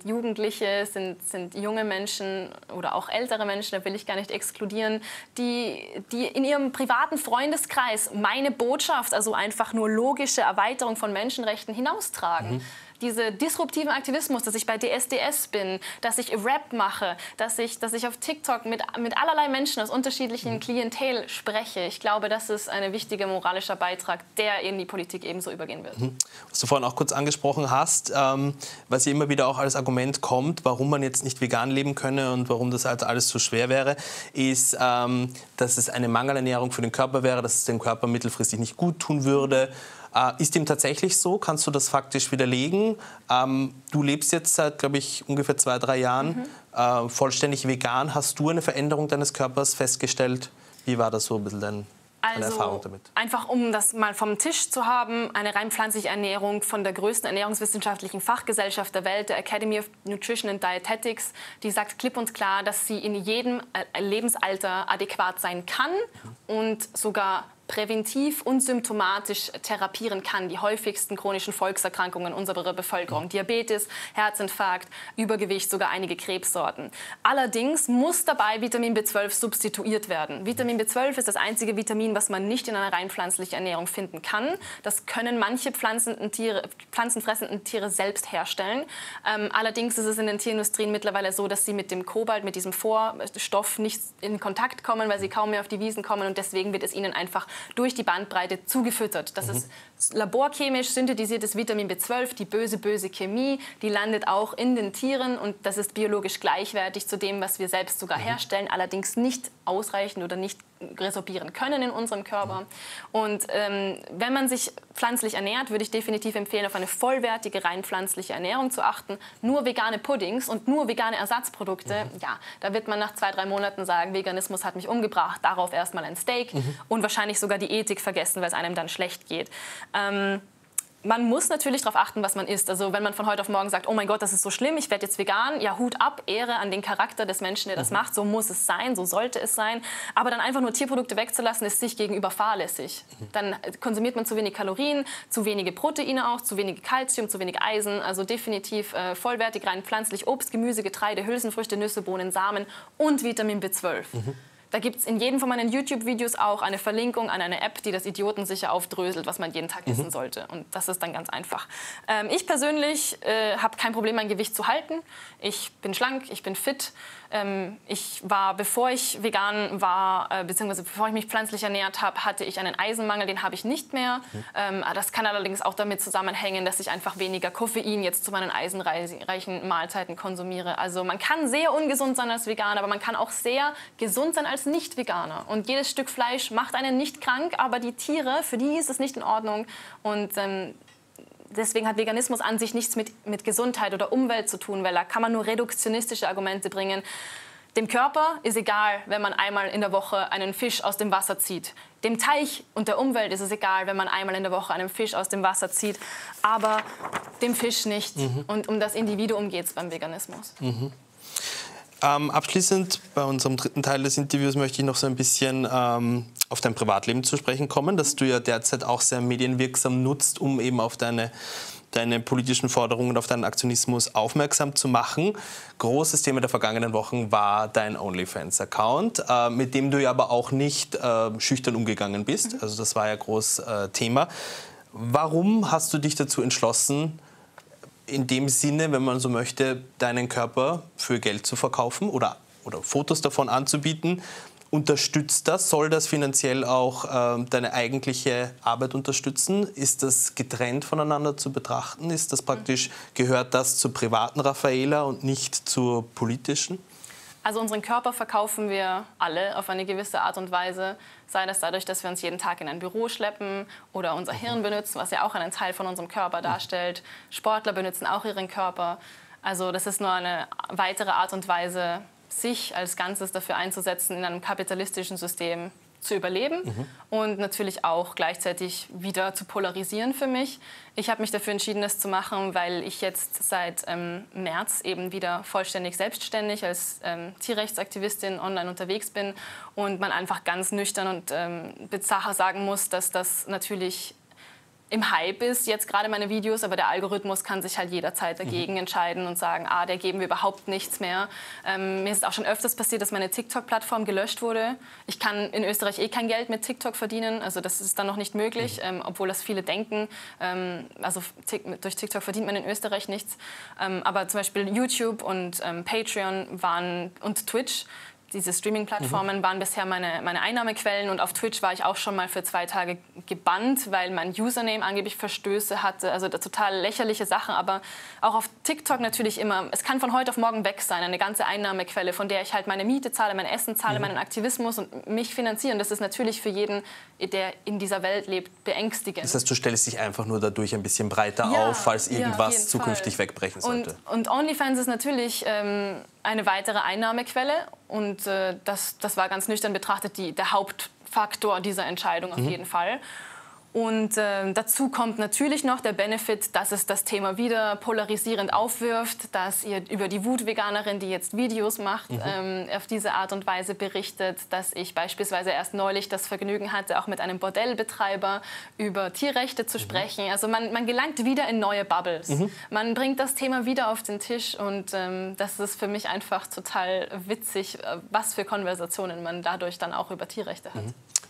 Jugendliche, sind junge Menschen oder auch ältere Menschen, da will ich gar nicht exkludieren, die in ihrem privaten Freundeskreis meine Botschaft, also einfach nur logische Erweiterung von Menschenrechten hinaustragen. Diese disruptiven Aktivismus, dass ich bei DSDS bin, dass ich Rap mache, dass ich auf TikTok mit allerlei Menschen aus unterschiedlichen Klientel spreche. Ich glaube, das ist ein wichtiger moralischer Beitrag, der in die Politik ebenso übergehen wird. Was du vorhin auch kurz angesprochen hast, was hier immer wieder auch als Argument kommt, warum man jetzt nicht vegan leben könne und warum das halt alles so schwer wäre, ist, dass es eine Mangelernährung für den Körper wäre, dass es dem Körper mittelfristig nicht gut tun würde. Ist dem tatsächlich so? Kannst du das faktisch widerlegen? Du lebst jetzt seit, glaube ich, ungefähr 2-3 Jahren vollständig vegan. Hast du eine Veränderung deines Körpers festgestellt? Wie war das so ein bisschen deine Erfahrung damit? Einfach um das mal vom Tisch zu haben, eine rein pflanzliche Ernährung von der größten ernährungswissenschaftlichen Fachgesellschaft der Welt, der Academy of Nutrition and Dietetics, die sagt klipp und klar, dass sie in jedem Lebensalter adäquat sein kann und sogar präventiv und symptomatisch therapieren kann, die häufigsten chronischen Volkserkrankungen unserer Bevölkerung, Diabetes, Herzinfarkt, Übergewicht, sogar einige Krebssorten. Allerdings muss dabei Vitamin B12 substituiert werden. Vitamin B12 ist das einzige Vitamin, was man nicht in einer rein pflanzlichen Ernährung finden kann. Das können manche pflanzenfressenden Tiere selbst herstellen. Allerdings ist es in den Tierindustrien mittlerweile so, dass sie mit dem Kobalt, mit diesem Vorstoff nicht in Kontakt kommen, weil sie kaum mehr auf die Wiesen kommen, und deswegen wird es ihnen einfach durch die Bandbreite zugefüttert. Das ist laborchemisch synthetisiertes Vitamin B12, die böse, böse Chemie, die landet auch in den Tieren, und das ist biologisch gleichwertig zu dem, was wir selbst sogar herstellen, allerdings nicht ausreichend oder nicht resorbieren können in unserem Körper. Und wenn man sich pflanzlich ernährt, würde ich definitiv empfehlen, auf eine vollwertige, rein pflanzliche Ernährung zu achten. Nur vegane Puddings und nur vegane Ersatzprodukte, ja, da wird man nach 2, 3 Monaten sagen, Veganismus hat mich umgebracht, darauf erstmal ein Steak und wahrscheinlich sogar die Ethik vergessen, weil es einem dann schlecht geht. Man muss natürlich darauf achten, was man isst. Also wenn man von heute auf morgen sagt, oh mein Gott, das ist so schlimm, ich werde jetzt vegan, ja, Hut ab, Ehre an den Charakter des Menschen, der das macht, so muss es sein, so sollte es sein. Aber dann einfach nur Tierprodukte wegzulassen, ist sich gegenüber fahrlässig. Dann konsumiert man zu wenig Kalorien, zu wenige Proteine auch, zu wenig Kalzium, zu wenig Eisen. Also definitiv vollwertig, rein pflanzlich, Obst, Gemüse, Getreide, Hülsenfrüchte, Nüsse, Bohnen, Samen und Vitamin B12. Da gibt es in jedem von meinen YouTube-Videos auch eine Verlinkung an eine App, die das idiotensicher aufdröselt, was man jeden Tag essen sollte. Und das ist dann ganz einfach. Ich persönlich habe kein Problem, mein Gewicht zu halten. Ich bin schlank, ich bin fit. Ich war, bevor ich vegan war, beziehungsweise bevor ich mich pflanzlich ernährt habe, hatte ich einen Eisenmangel, den habe ich nicht mehr. Das kann allerdings auch damit zusammenhängen, dass ich einfach weniger Koffein jetzt zu meinen eisenreichen Mahlzeiten konsumiere. Also man kann sehr ungesund sein als Veganer, aber man kann auch sehr gesund sein als Nicht-Veganer. Und jedes Stück Fleisch macht einen nicht krank, aber die Tiere, für die ist es nicht in Ordnung. Und deswegen hat Veganismus an sich nichts mit Gesundheit oder Umwelt zu tun, weil da kann man nur reduktionistische Argumente bringen. Dem Körper ist egal, wenn man einmal in der Woche einen Fisch aus dem Wasser zieht. Dem Teich und der Umwelt ist es egal, wenn man einmal in der Woche einen Fisch aus dem Wasser zieht. Aber dem Fisch nicht. Und um das Individuum geht es beim Veganismus. Abschließend bei unserem dritten Teil des Interviews möchte ich noch so ein bisschen auf dein Privatleben zu sprechen kommen, das du ja derzeit auch sehr medienwirksam nutzt, um eben auf deine politischen Forderungen, auf deinen Aktionismus aufmerksam zu machen. Großes Thema der vergangenen Wochen war dein OnlyFans-Account, mit dem du ja aber auch nicht schüchtern umgegangen bist. Also das war ja groß Thema. Warum hast du dich dazu entschlossen, in dem Sinne, wenn man so möchte, deinen Körper für Geld zu verkaufen oder Fotos davon anzubieten? Unterstützt das? Soll das finanziell auch deine eigentliche Arbeit unterstützen? Ist das getrennt voneinander zu betrachten? Ist das praktisch, gehört das zur privaten Raffaela und nicht zur politischen? Also unseren Körper verkaufen wir alle auf eine gewisse Art und Weise, sei das dadurch, dass wir uns jeden Tag in ein Büro schleppen oder unser Hirn benutzen, was ja auch einen Teil von unserem Körper darstellt. Sportler benutzen auch ihren Körper. Also das ist nur eine weitere Art und Weise, sich als Ganzes dafür einzusetzen, in einem kapitalistischen System zu überleben und natürlich auch gleichzeitig wieder zu polarisieren für mich. Ich habe mich dafür entschieden, das zu machen, weil ich jetzt seit März eben wieder vollständig selbstständig als Tierrechtsaktivistin online unterwegs bin und man einfach ganz nüchtern und bizarr sagen muss, dass das natürlich im Hype ist jetzt gerade meine Videos, aber der Algorithmus kann sich halt jederzeit dagegen entscheiden und sagen, ah, der geben wir überhaupt nichts mehr. Mir ist auch schon öfters passiert, dass meine TikTok-Plattform gelöscht wurde. Ich kann in Österreich eh kein Geld mit TikTok verdienen, also das ist dann noch nicht möglich, obwohl das viele denken. Also durch TikTok verdient man in Österreich nichts. Aber zum Beispiel YouTube und Patreon waren und Twitch, diese Streaming-Plattformen waren bisher meine Einnahmequellen, und auf Twitch war ich auch schon mal für 2 Tage gebannt, weil mein Username angeblich Verstöße hatte, also total lächerliche Sachen, aber auch auf TikTok natürlich immer, es kann von heute auf morgen weg sein, eine ganze Einnahmequelle, von der ich halt meine Miete zahle, mein Essen zahle, meinen Aktivismus und mich finanzieren. Das ist natürlich für jeden, der in dieser Welt lebt, beängstigend. Das heißt, du stellst dich einfach nur dadurch ein bisschen breiter auf, falls irgendwas zukünftig wegbrechen sollte. Und OnlyFans ist natürlich eine weitere Einnahmequelle, und das war ganz nüchtern betrachtet der Hauptfaktor dieser Entscheidung auf jeden Fall. Und dazu kommt natürlich noch der Benefit, dass es das Thema wieder polarisierend aufwirft, dass ihr über die Wut-Veganerin, die jetzt Videos macht, auf diese Art und Weise berichtet, dass ich beispielsweise erst neulich das Vergnügen hatte, auch mit einem Bordellbetreiber über Tierrechte zu sprechen. Also man gelangt wieder in neue Bubbles. Man bringt das Thema wieder auf den Tisch und das ist für mich einfach total witzig, was für Konversationen man dadurch dann auch über Tierrechte hat.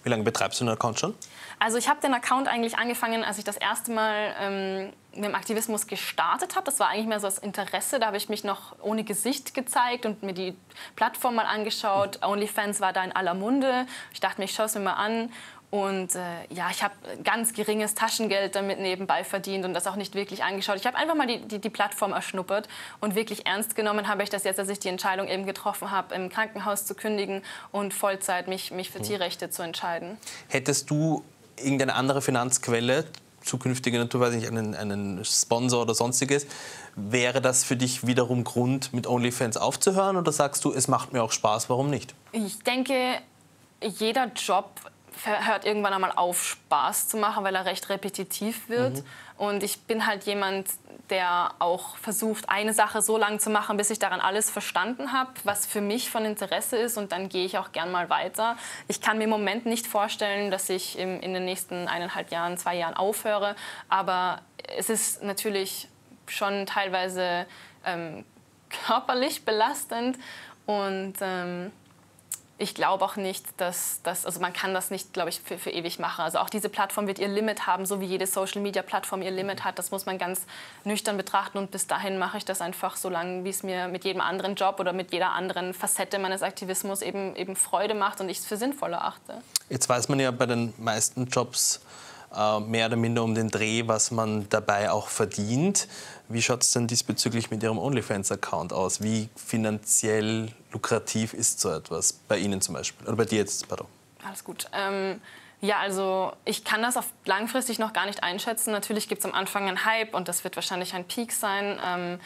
Wie lange betreibst du den Account schon? Also ich habe den Account eigentlich angefangen, als ich das erste Mal mit dem Aktivismus gestartet habe. Das war eigentlich mehr so das Interesse. Da habe ich mich noch ohne Gesicht gezeigt und mir die Plattform mal angeschaut. OnlyFans war da in aller Munde. Ich dachte mir, ich schaue es mir mal an. Und ja, ich habe ganz geringes Taschengeld damit nebenbei verdient und das auch nicht wirklich angeschaut. Ich habe einfach mal die Plattform erschnuppert und wirklich ernst genommen habe ich das jetzt, als ich die Entscheidung eben getroffen habe, im Krankenhaus zu kündigen und Vollzeit mich für Tierrechte zu entscheiden. Hättest du irgendeine andere Finanzquelle, zukünftige Natur, weiß ich, einen Sponsor oder Sonstiges, wäre das für dich wiederum Grund, mit OnlyFans aufzuhören? Oder sagst du, es macht mir auch Spaß, warum nicht? Ich denke, jeder Job hört irgendwann einmal auf, Spaß zu machen, weil er recht repetitiv wird. Und ich bin halt jemand, der auch versucht, eine Sache so lange zu machen, bis ich daran alles verstanden habe, was für mich von Interesse ist. Und dann gehe ich auch gern mal weiter. Ich kann mir im Moment nicht vorstellen, dass ich in den nächsten 1,5 Jahren, 2 Jahren aufhöre. Aber es ist natürlich schon teilweise körperlich belastend. Und ich glaube auch nicht, dass das, also man kann das nicht, glaube ich, für ewig machen. Also auch diese Plattform wird ihr Limit haben, so wie jede Social-Media-Plattform ihr Limit hat. Das muss man ganz nüchtern betrachten und bis dahin mache ich das einfach so lange, wie es mir mit jedem anderen Job oder mit jeder anderen Facette meines Aktivismus eben Freude macht und ich es für sinnvoll erachte. Jetzt weiß man ja bei den meisten Jobs mehr oder minder um den Dreh, was man dabei auch verdient. Wie schaut es denn diesbezüglich mit Ihrem OnlyFans-Account aus? Wie finanziell lukrativ ist so etwas? Bei Ihnen zum Beispiel? Oder bei dir jetzt, pardon. Alles gut. Ja, also ich kann das langfristig noch gar nicht einschätzen. Natürlich gibt es am Anfang einen Hype und das wird wahrscheinlich ein Peak sein.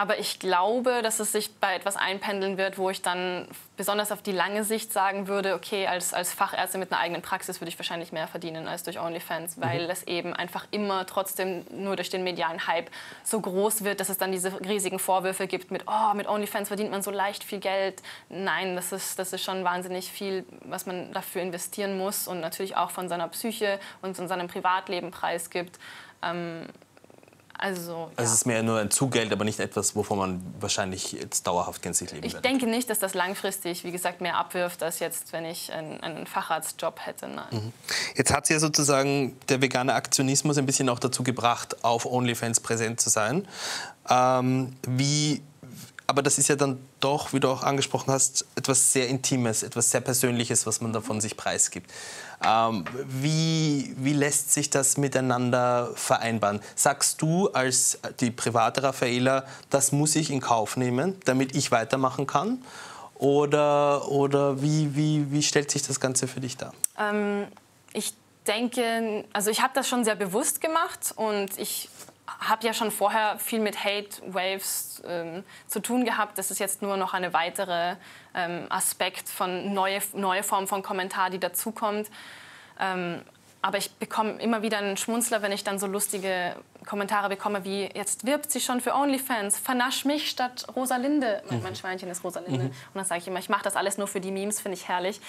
Aber ich glaube, dass es sich bei etwas einpendeln wird, wo ich dann besonders auf die lange Sicht sagen würde, okay, als Fachärztin mit einer eigenen Praxis würde ich wahrscheinlich mehr verdienen als durch OnlyFans, weil es eben einfach immer trotzdem nur durch den medialen Hype so groß wird, dass es dann diese riesigen Vorwürfe gibt mit, oh, mit OnlyFans verdient man so leicht viel Geld. Nein, das ist schon wahnsinnig viel, was man dafür investieren muss und natürlich auch von seiner Psyche und von seinem Privatleben preisgibt. Also es ist mehr nur ein Zugeld, aber nicht etwas, wovon man wahrscheinlich jetzt dauerhaft gänzlich leben wird. Ich denke nicht, dass das langfristig, wie gesagt, mehr abwirft, als jetzt, wenn ich einen Facharztjob hätte. Nein. Jetzt hat es ja sozusagen der vegane Aktionismus ein bisschen auch dazu gebracht, auf OnlyFans präsent zu sein. Aber das ist ja dann doch, wie du auch angesprochen hast, etwas sehr Intimes, etwas sehr Persönliches, was man davon sich preisgibt. Wie lässt sich das miteinander vereinbaren? Sagst du als die private Raffaela, das muss ich in Kauf nehmen, damit ich weitermachen kann? Oder wie stellt sich das Ganze für dich dar? Ich habe das schon sehr bewusst gemacht und ich habe ja schon vorher viel mit Hate-Waves zu tun gehabt. Das ist jetzt nur noch eine weitere Aspekt von neue Form von Kommentar, die dazukommt. Aber ich bekomme immer wieder einen Schmunzler, wenn ich dann so lustige Kommentare bekomme, wie jetzt wirbt sie schon für OnlyFans, vernasch mich statt Rosalinde. Mein Schweinchen ist Rosalinde. Und dann sage ich immer, ich mache das alles nur für die Memes, finde ich herrlich.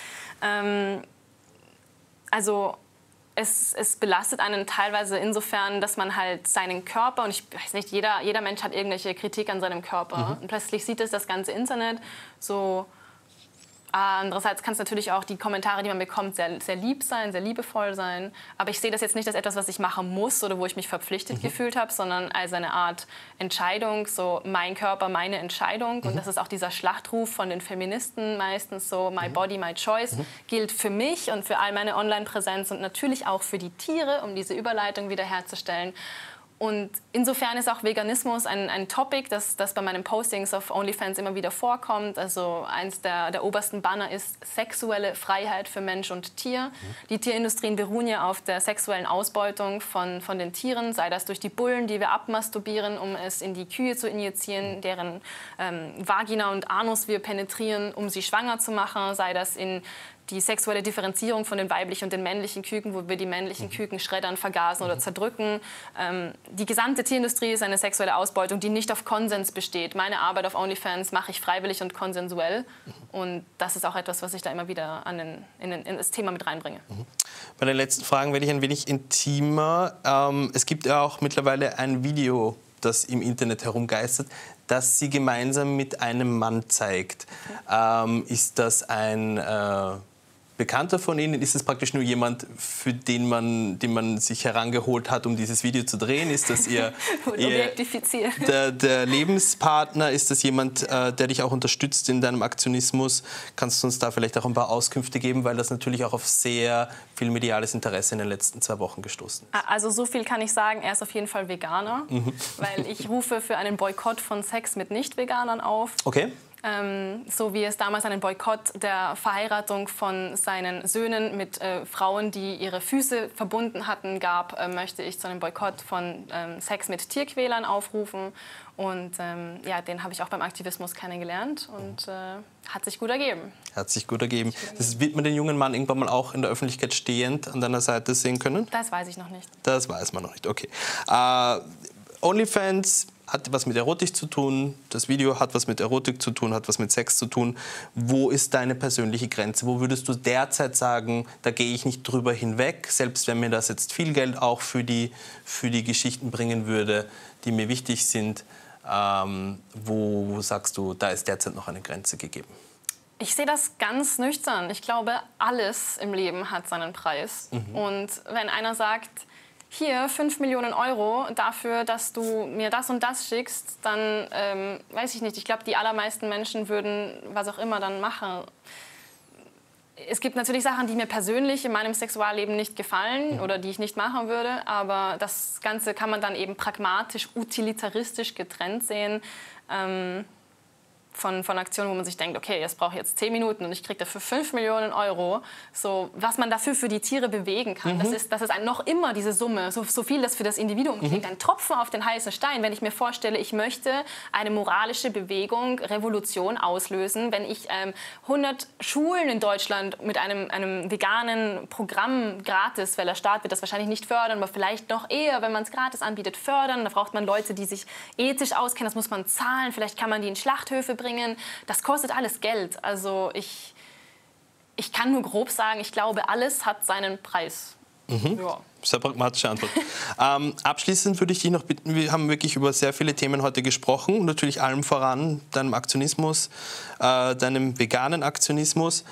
Es belastet einen teilweise insofern, dass man halt seinen Körper, und ich weiß nicht, jeder Mensch hat irgendwelche Kritik an seinem Körper. Und plötzlich sieht es das ganze Internet so. Andererseits kann es natürlich auch die Kommentare, die man bekommt, sehr, sehr lieb sein, sehr liebevoll sein. Aber ich sehe das jetzt nicht als etwas, was ich machen muss oder wo ich mich verpflichtet gefühlt habe, sondern als eine Art Entscheidung, so mein Körper, meine Entscheidung. Und das ist auch dieser Schlachtruf von den Feministen meistens, so my body, my choice, gilt für mich und für all meine Online-Präsenz und natürlich auch für die Tiere, um diese Überleitung wiederherzustellen. Und insofern ist auch Veganismus ein Topic, das bei meinen Postings auf OnlyFans immer wieder vorkommt. Also eins der obersten Banner ist sexuelle Freiheit für Mensch und Tier. Die Tierindustrien beruhen ja auf der sexuellen Ausbeutung von den Tieren, sei das durch die Bullen, die wir abmasturbieren, um es in die Kühe zu injizieren, deren Vagina und Anus wir penetrieren, um sie schwanger zu machen, sei das in die sexuelle Differenzierung von den weiblichen und den männlichen Küken, wo wir die männlichen Küken schreddern, vergasen oder zerdrücken. Die gesamte Tierindustrie ist eine sexuelle Ausbeutung, die nicht auf Konsens besteht. Meine Arbeit auf OnlyFans mache ich freiwillig und konsensuell. Und das ist auch etwas, was ich da immer wieder in das Thema mit reinbringe. Bei den letzten Fragen werde ich ein wenig intimer. Es gibt ja auch mittlerweile ein Video, das im Internet herumgeistert, das sie gemeinsam mit einem Mann zeigt. Ist das ein Bekannter von Ihnen? Ist das praktisch nur jemand, für den man sich herangeholt hat, um dieses Video zu drehen? Ist das der Lebenspartner? Ist das jemand, der dich auch unterstützt in deinem Aktionismus? Kannst du uns da vielleicht auch ein paar Auskünfte geben, weil das natürlich auch auf sehr viel mediales Interesse in den letzten 2 Wochen gestoßen ist. Also so viel kann ich sagen, er ist auf jeden Fall Veganer, weil ich rufe für einen Boykott von Sex mit Nicht-Veganern auf. Okay. So wie es damals einen Boykott der Verheiratung von seinen Söhnen mit Frauen, die ihre Füße verbunden hatten, gab, möchte ich zu einem Boykott von Sex mit Tierquälern aufrufen. Und ja, den habe ich auch beim Aktivismus kennengelernt und hat sich gut ergeben. Hat sich gut ergeben. Das wird man den jungen Mann irgendwann mal auch in der Öffentlichkeit stehend an deiner Seite sehen können? Das weiß ich noch nicht. Das weiß man noch nicht, okay. OnlyFans hat was mit Erotik zu tun, das Video hat was mit Erotik zu tun, hat was mit Sex zu tun. Wo ist deine persönliche Grenze? Wo würdest du derzeit sagen, da gehe ich nicht drüber hinweg, selbst wenn mir das jetzt viel Geld auch für die Geschichten bringen würde, die mir wichtig sind? Wo sagst du, da ist derzeit noch eine Grenze gegeben? Ich sehe das ganz nüchtern. Ich glaube, alles im Leben hat seinen Preis. Und wenn einer sagt, hier 5 Millionen Euro dafür, dass du mir das und das schickst, dann weiß ich nicht. Ich glaube, die allermeisten Menschen würden was auch immer dann machen. Es gibt natürlich Sachen, die mir persönlich in meinem Sexualleben nicht gefallen oder die ich nicht machen würde, aber das Ganze kann man dann eben pragmatisch, utilitaristisch getrennt sehen von Aktionen, wo man sich denkt, okay, das brauche ich jetzt 10 Minuten und ich kriege dafür 5 Millionen Euro. So, was man dafür für die Tiere bewegen kann, das ist noch immer diese Summe, so viel das für das Individuum kriegt, ein Tropfen auf den heißen Stein. Wenn ich mir vorstelle, ich möchte eine moralische Bewegung, Revolution auslösen, wenn ich 100 Schulen in Deutschland mit einem veganen Programm gratis, weil der Staat wird das wahrscheinlich nicht fördern, aber vielleicht noch eher, wenn man es gratis anbietet, fördern. Da braucht man Leute, die sich ethisch auskennen, das muss man zahlen, vielleicht kann man die in Schlachthöfe bringen. Das kostet alles Geld. Also ich kann nur grob sagen, ich glaube, alles hat seinen Preis. Ja. Sehr pragmatische Antwort. Abschließend würde ich dich noch bitten, wir haben wirklich über sehr viele Themen heute gesprochen, natürlich allem voran deinem Aktionismus, deinem veganen Aktionismus.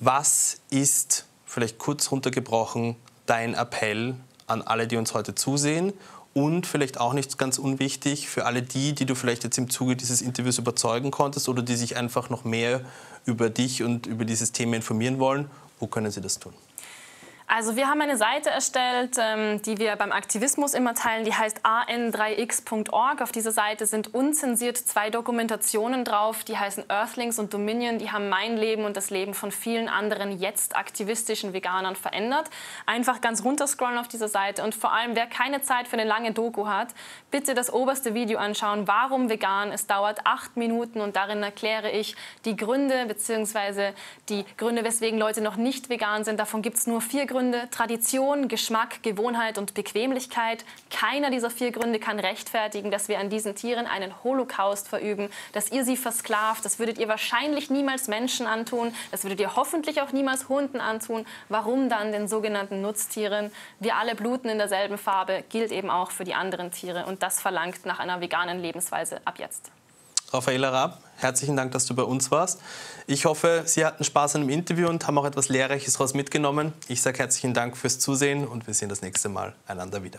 Was ist, vielleicht kurz runtergebrochen, dein Appell an alle, die uns heute zusehen? Und vielleicht auch nicht ganz unwichtig für alle die, die du vielleicht jetzt im Zuge dieses Interviews überzeugen konntest oder die sich einfach noch mehr über dich und über dieses Thema informieren wollen, wo können sie das tun? Also wir haben eine Seite erstellt, die wir beim Aktivismus immer teilen, die heißt an3x.org. Auf dieser Seite sind unzensiert 2 Dokumentationen drauf, die heißen Earthlings und Dominion. Die haben mein Leben und das Leben von vielen anderen jetzt aktivistischen Veganern verändert. Einfach ganz runterscrollen auf dieser Seite und vor allem, wer keine Zeit für eine lange Doku hat, bitte das oberste Video anschauen, warum vegan. Es dauert 8 Minuten und darin erkläre ich die Gründe bzw. die Gründe, weswegen Leute noch nicht vegan sind. Davon gibt es nur 4 Gründe. Tradition, Geschmack, Gewohnheit und Bequemlichkeit. Keiner dieser 4 Gründe kann rechtfertigen, dass wir an diesen Tieren einen Holocaust verüben, dass ihr sie versklavt. Das würdet ihr wahrscheinlich niemals Menschen antun. Das würdet ihr hoffentlich auch niemals Hunden antun. Warum dann den sogenannten Nutztieren? Wir alle bluten in derselben Farbe, gilt eben auch für die anderen Tiere. Und das verlangt nach einer veganen Lebensweise ab jetzt. Raffaela Raab, herzlichen Dank, dass du bei uns warst. Ich hoffe, Sie hatten Spaß an dem Interview und haben auch etwas Lehrreiches daraus mitgenommen. Ich sage herzlichen Dank fürs Zusehen und wir sehen das nächste Mal einander wieder.